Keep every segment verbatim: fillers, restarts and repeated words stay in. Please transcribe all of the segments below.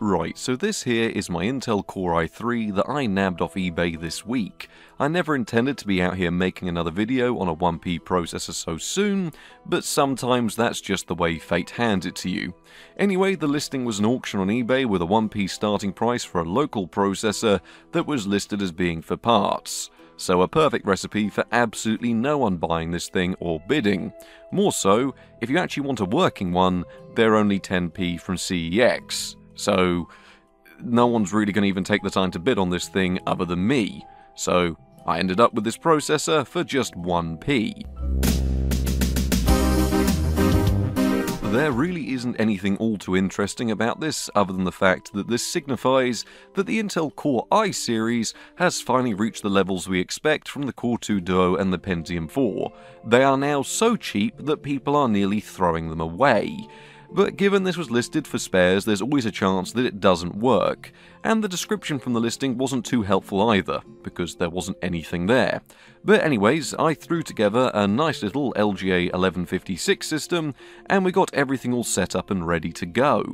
Right, so this here is my Intel Core i three that I nabbed off eBay this week. I never intended to be out here making another video on a one P processor so soon, but sometimes that's just the way fate hands it to you. Anyway, the listing was an auction on eBay with a one P starting price for a local processor that was listed as being for parts. So a perfect recipe for absolutely no one buying this thing or bidding. More so, if you actually want a working one, they're only ten P from C E X. So no one's really going to even take the time to bid on this thing other than me. So I ended up with this processor for just one P. There really isn't anything all too interesting about this other than the fact that this signifies that the Intel Core i series has finally reached the levels we expect from the Core two Duo and the Pentium four. They are now so cheap that people are nearly throwing them away. But given this was listed for spares, there's always a chance that it doesn't work, and the description from the listing wasn't too helpful either, because there wasn't anything there. But anyways, I threw together a nice little L G A eleven fifty-six system, and we got everything all set up and ready to go.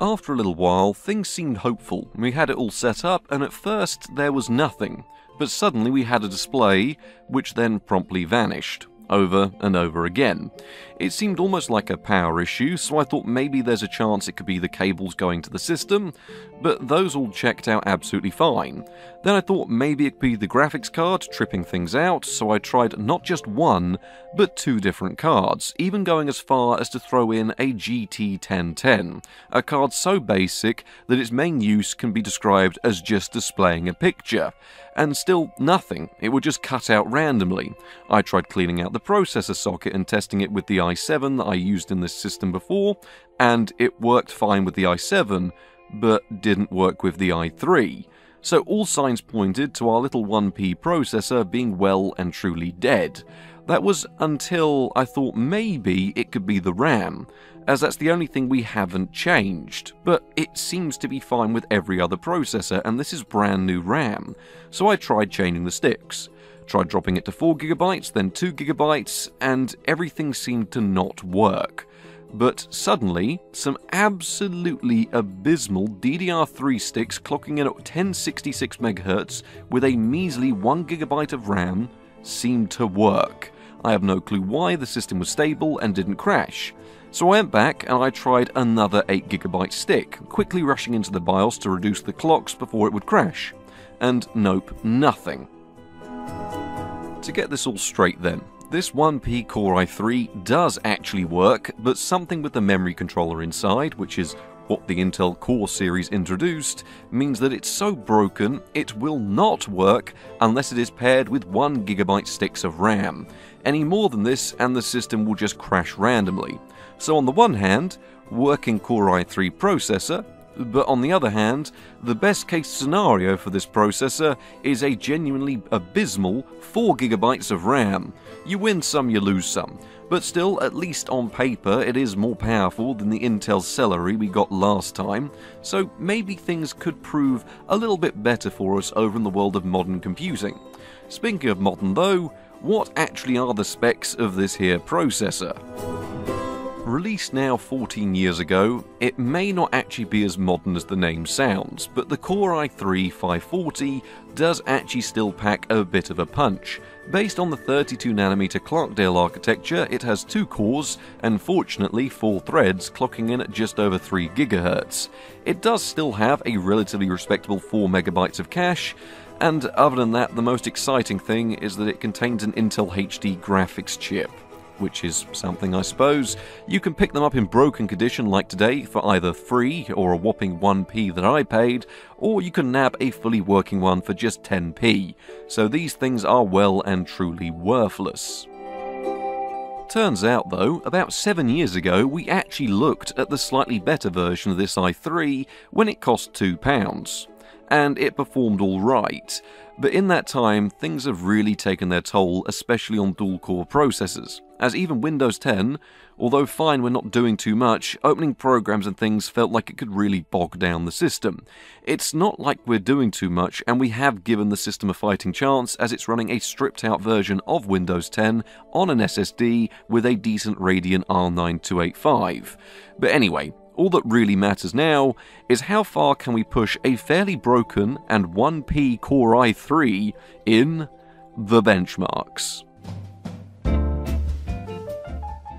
After a little while, things seemed hopeful. We had it all set up, and at first there was nothing, but suddenly we had a display, which then promptly vanished. Over and over again. It seemed almost like a power issue, so I thought maybe there's a chance it could be the cables going to the system, but those all checked out absolutely fine. Then I thought maybe it could be the graphics card tripping things out, so I tried not just one, but two different cards, even going as far as to throw in a G T ten ten, a card so basic that its main use can be described as just displaying a picture. And still nothing, it would just cut out randomly. I tried cleaning out the processor socket and testing it with the i seven that I used in this system before, and it worked fine with the i seven, but didn't work with the i three. So all signs pointed to our little one P processor being well and truly dead. That was until I thought maybe it could be the RAM, as that's the only thing we haven't changed, but it seems to be fine with every other processor, and this is brand new RAM. So I tried changing the sticks, tried dropping it to four gigabytes, then two gigabytes, and everything seemed to not work. But suddenly, some absolutely abysmal D D R three sticks clocking in at ten sixty-six megahertz with a measly one gigabyte of RAM seemed to work. I have no clue why, the system was stable and didn't crash. So I went back and I tried another eight gigabyte stick, quickly rushing into the BIOS to reduce the clocks before it would crash. And nope, nothing. To get this all straight then, this one P Core i three does actually work, but something with the memory controller inside, which is what the Intel Core series introduced, means that it's so broken it will not work unless it is paired with one gigabyte sticks of RAM. Any more than this and the system will just crash randomly. So on the one hand, working Core i three processor, but on the other hand, the best case scenario for this processor is a genuinely abysmal four gigabytes of RAM. You win some, you lose some. But still, at least on paper, it is more powerful than the Intel Celeron we got last time, so maybe things could prove a little bit better for us over in the world of modern computing. Speaking of modern though, what actually are the specs of this here processor? Released now fourteen years ago, it may not actually be as modern as the name sounds, but the Core i three five forty does actually still pack a bit of a punch. Based on the thirty-two nanometer Clarkdale architecture, it has two cores and fortunately four threads, clocking in at just over three gigahertz. It does still have a relatively respectable four megabytes of cache, and other than that, the most exciting thing is that it contains an Intel H D graphics chip, which is something I suppose. You can pick them up in broken condition like today for either free or a whopping one P that I paid, or you can nab a fully working one for just ten P, so these things are well and truly worthless. Turns out though, about seven years ago we actually looked at the slightly better version of this i three when it cost two pounds, and it performed alright. But in that time, things have really taken their toll, especially on dual-core processors, as even Windows ten, although fine when not doing too much, opening programs and things felt like it could really bog down the system. It's not like we're doing too much, and we have given the system a fighting chance as it's running a stripped-out version of Windows ten on an S S D with a decent Radeon R nine two eighty-five. But anyway, all that really matters now is how far can we push a fairly broken and one P Core i three in the benchmarks.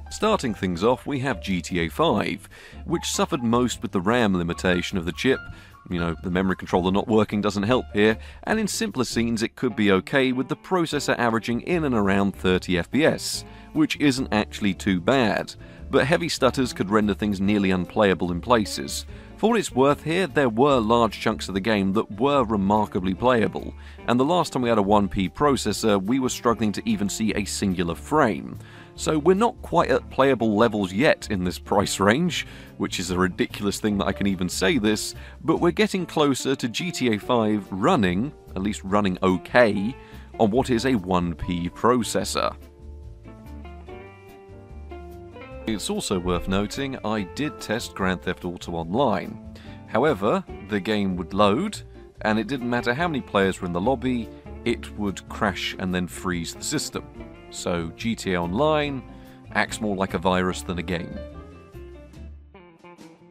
Starting things off, we have G T A five, which suffered most with the RAM limitation of the chip. You know, the memory controller not working doesn't help here, and in simpler scenes it could be okay with the processor averaging in and around thirty F P S, which isn't actually too bad, but heavy stutters could render things nearly unplayable in places. For what it's worth here, there were large chunks of the game that were remarkably playable, and the last time we had a one P processor, we were struggling to even see a singular frame. So we're not quite at playable levels yet in this price range, which is a ridiculous thing that I can even say this, but we're getting closer to G T A five running, at least running okay, on what is a one P processor. It's also worth noting I did test Grand Theft Auto Online. However, the game would load, and it didn't matter how many players were in the lobby, it would crash and then freeze the system. So G T A Online acts more like a virus than a game.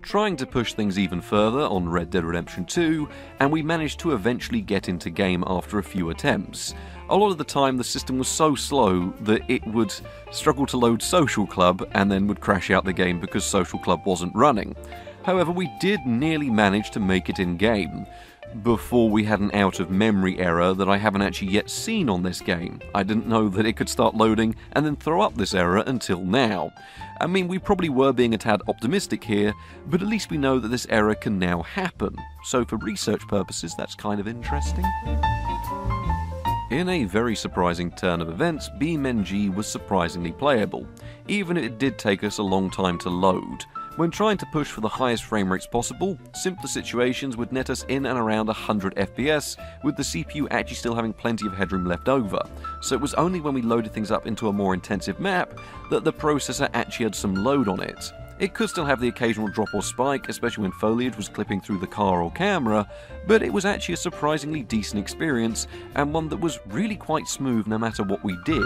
Trying to push things even further on Red Dead Redemption two, and we managed to eventually get into game after a few attempts. A lot of the time the system was so slow that it would struggle to load Social Club and then would crash out the game because Social Club wasn't running. However, we did nearly manage to make it in game, before we had an out-of-memory error that I haven't actually yet seen on this game. I didn't know that it could start loading and then throw up this error until now. I mean, we probably were being a tad optimistic here, but at least we know that this error can now happen. So for research purposes, that's kind of interesting. In a very surprising turn of events, BeamNG was surprisingly playable, even if it did take us a long time to load. When trying to push for the highest frame rates possible, simpler situations would net us in and around one hundred F P S, with the C P U actually still having plenty of headroom left over, so it was only when we loaded things up into a more intensive map that the processor actually had some load on it. It could still have the occasional drop or spike, especially when foliage was clipping through the car or camera, but it was actually a surprisingly decent experience, and one that was really quite smooth no matter what we did.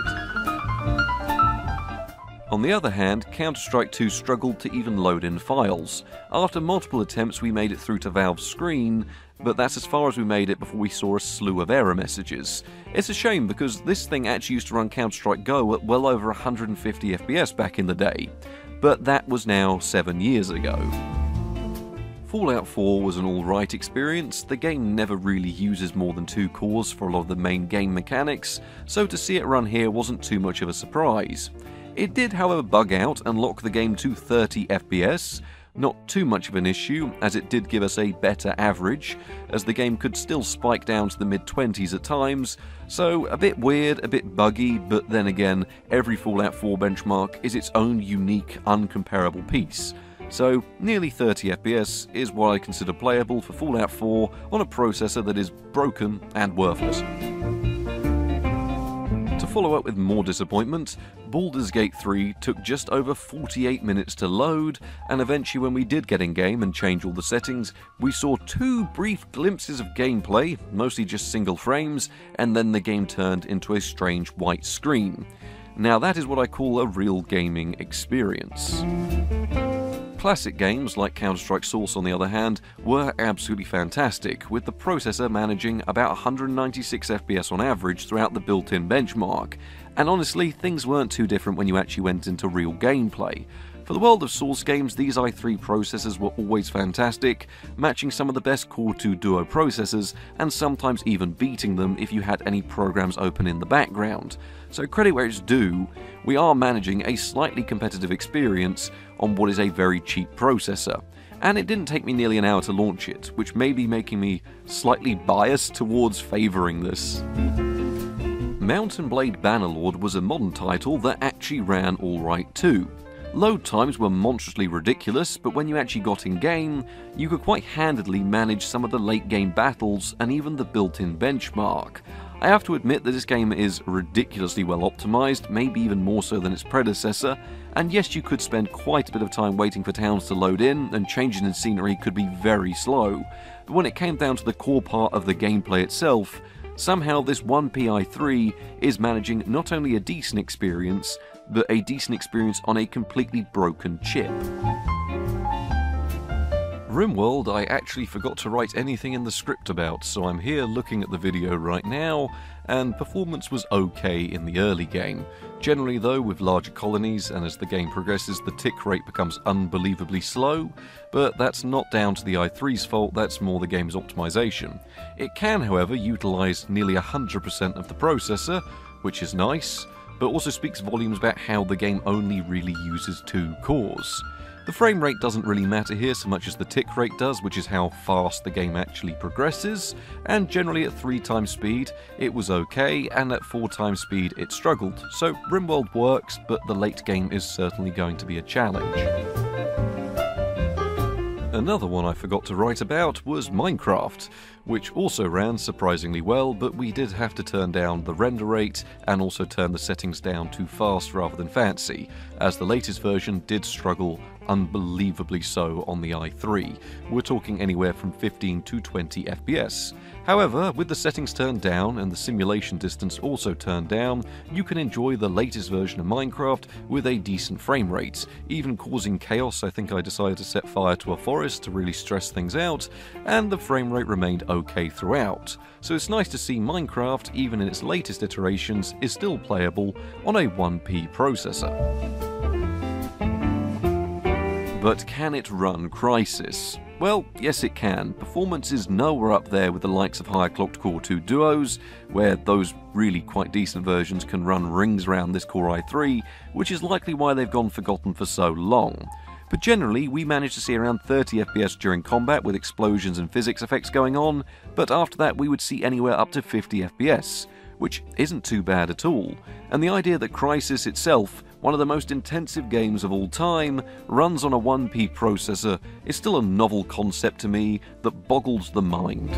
On the other hand, Counter-Strike two struggled to even load in files. After multiple attempts we made it through to Valve's screen, but that's as far as we made it before we saw a slew of error messages. It's a shame because this thing actually used to run Counter-Strike GO at well over one hundred fifty F P S back in the day, but that was now seven years ago. Fallout four was an alright experience. The game never really uses more than two cores for a lot of the main game mechanics, so to see it run here wasn't too much of a surprise. It did, however, bug out and lock the game to thirty F P S, not too much of an issue, as it did give us a better average, as the game could still spike down to the mid twenties at times, so a bit weird, a bit buggy, but then again, every Fallout four benchmark is its own unique, uncomparable piece. So, nearly thirty F P S is what I consider playable for Fallout four on a processor that is broken and worthless. To follow up with more disappointment, Baldur's Gate three took just over forty-eight minutes to load, and eventually when we did get in game and change all the settings, we saw two brief glimpses of gameplay, mostly just single frames, and then the game turned into a strange white screen. Now that is what I call a real gaming experience. Classic games like Counter-Strike Source, on the other hand, were absolutely fantastic, with the processor managing about one hundred ninety-six F P S on average throughout the built-in benchmark, and honestly, things weren't too different when you actually went into real gameplay. For the world of Source games, these i three processors were always fantastic, matching some of the best Core two Duo processors, and sometimes even beating them if you had any programs open in the background. So credit where it's due, we are managing a slightly competitive experience on what is a very cheap processor. And it didn't take me nearly an hour to launch it, which may be making me slightly biased towards favouring this. Mount and Blade Bannerlord was a modern title that actually ran alright too. Load times were monstrously ridiculous, but when you actually got in game, you could quite handedly manage some of the late game battles and even the built-in benchmark. I have to admit that this game is ridiculously well optimized, maybe even more so than its predecessor, and yes, you could spend quite a bit of time waiting for towns to load in, and changes in scenery could be very slow, but when it came down to the core part of the gameplay itself, somehow this one P i three is managing not only a decent experience, but a decent experience on a completely broken chip. RimWorld, I actually forgot to write anything in the script about, so I'm here looking at the video right now, and performance was okay in the early game. Generally though, with larger colonies, and as the game progresses, the tick rate becomes unbelievably slow, but that's not down to the i three's fault, that's more the game's optimization. It can, however, utilise nearly one hundred percent of the processor, which is nice, but also speaks volumes about how the game only really uses two cores. The frame rate doesn't really matter here so much as the tick rate does, which is how fast the game actually progresses, and generally at three times speed it was okay, and at four times speed it struggled. So RimWorld works, but the late game is certainly going to be a challenge. Another one I forgot to write about was Minecraft, which also ran surprisingly well, but we did have to turn down the render rate and also turn the settings down to fast rather than fancy, as the latest version did struggle unbelievably so on the i three. We're talking anywhere from fifteen to twenty F P S. However, with the settings turned down and the simulation distance also turned down, you can enjoy the latest version of Minecraft with a decent frame rate, even causing chaos. I think I decided to set fire to a forest to really stress things out, and the frame rate remained okay throughout. So it's nice to see Minecraft, even in its latest iterations, is still playable on a one P processor. But can it run Crysis? Well, yes it can. Performance is nowhere up there with the likes of higher clocked Core two Duos, where those really quite decent versions can run rings around this Core i three, which is likely why they've gone forgotten for so long. But generally, we managed to see around thirty F P S during combat with explosions and physics effects going on, but after that we would see anywhere up to fifty F P S, which isn't too bad at all. And the idea that Crysis itself, one of the most intensive games of all time, runs on a one P processor is still a novel concept to me that boggles the mind.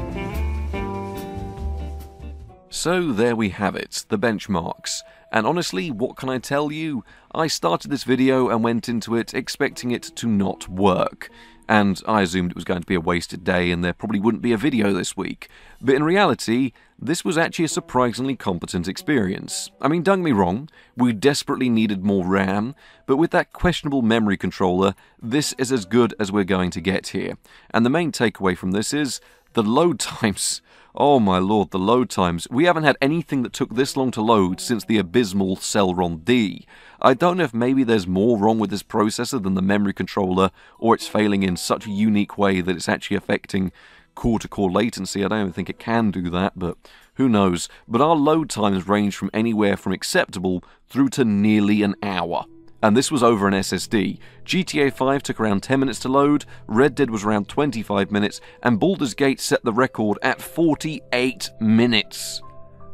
So there we have it, the benchmarks. And honestly, what can I tell you? I started this video and went into it expecting it to not work, and I assumed it was going to be a wasted day and there probably wouldn't be a video this week. But in reality, this was actually a surprisingly competent experience. I mean, don't get me wrong, we desperately needed more RAM, but with that questionable memory controller, this is as good as we're going to get here. And the main takeaway from this is the load times. Oh my lord, the load times. We haven't had anything that took this long to load since the abysmal Celeron D. I don't know if maybe there's more wrong with this processor than the memory controller, or it's failing in such a unique way that it's actually affecting core-to-core latency. I don't even think it can do that, but who knows. But our load times range from anywhere from acceptable through to nearly an hour. And this was over an S S D. G T A five took around ten minutes to load, Red Dead was around twenty-five minutes, and Baldur's Gate set the record at forty-eight minutes.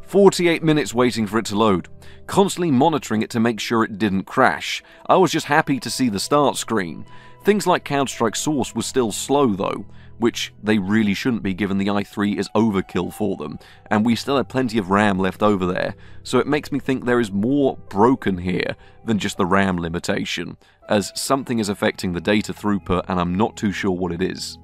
forty-eight minutes waiting for it to load, constantly monitoring it to make sure it didn't crash. I was just happy to see the start screen. Things like Counter-Strike Source was still slow though, which they really shouldn't be given the i three is overkill for them, and we still have plenty of RAM left over there, so it makes me think there is more broken here than just the RAM limitation, as something is affecting the data throughput and I'm not too sure what it is.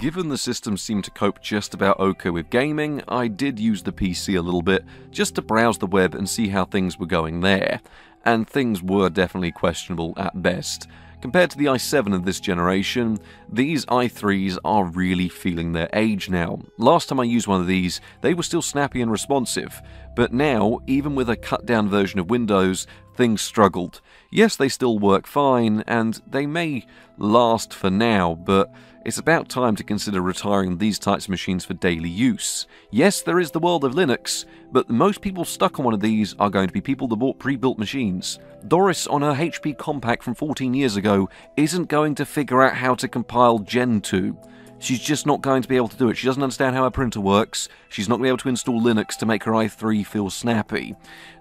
Given the system seemed to cope just about okay with gaming, I did use the P C a little bit just to browse the web and see how things were going there, and things were definitely questionable at best. Compared to the i seven of this generation, these i threes are really feeling their age now. Last time I used one of these, they were still snappy and responsive, but now, even with a cut-down version of Windows, things struggled. Yes, they still work fine, and they may last for now, but it's about time to consider retiring these types of machines for daily use. Yes, there is the world of Linux, but most people stuck on one of these are going to be people that bought pre-built machines. Doris on her H P Compaq from fourteen years ago isn't going to figure out how to compile Gentoo. She's just not going to be able to do it. She doesn't understand how her printer works. She's not going to be able to install Linux to make her i three feel snappy.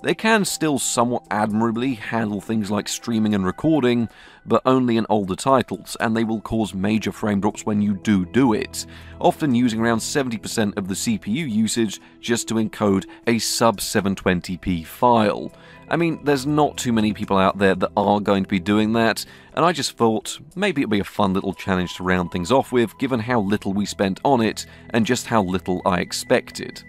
They can still somewhat admirably handle things like streaming and recording, but only in older titles, and they will cause major frame drops when you do do it, often using around seventy percent of the C P U usage just to encode a sub seven twenty P file. I mean, there's not too many people out there that are going to be doing that, and I just thought maybe it'd be a fun little challenge to round things off with, given how little we spent on it and just how little I expected.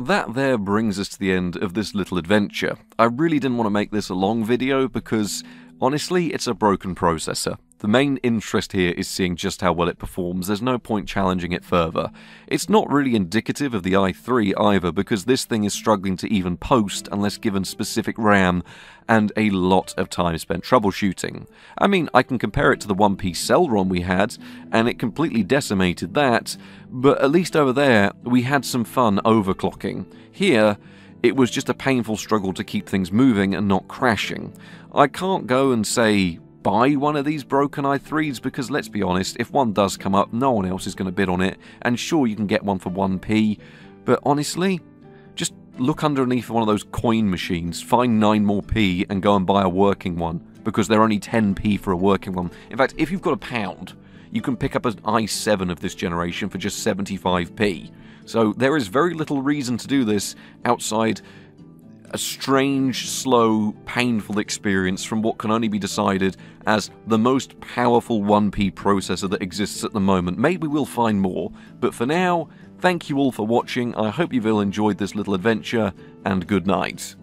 That there brings us to the end of this little adventure. I really didn't want to make this a long video because, honestly, it's a broken processor. The main interest here is seeing just how well it performs. There's no point challenging it further. It's not really indicative of the i three either, because this thing is struggling to even post unless given specific RAM and a lot of time spent troubleshooting. I mean, I can compare it to the one-piece Celeron we had, and it completely decimated that, but at least over there, we had some fun overclocking. Here, it was just a painful struggle to keep things moving and not crashing. I can't go and say buy one of these broken i threes, because let's be honest, if one does come up, no one else is going to bid on it, and sure, you can get one for one p, but honestly, just look underneath one of those coin machines, find nine more p and go and buy a working one, because they're only ten p for a working one. In fact, if you've got a pound, you can pick up an i seven of this generation for just seventy-five p, so there is very little reason to do this outside a strange, slow, painful experience from what can only be decided as the most powerful one p processor that exists at the moment. Maybe we'll find more, but for now, thank you all for watching. I hope you've all enjoyed this little adventure, and good night.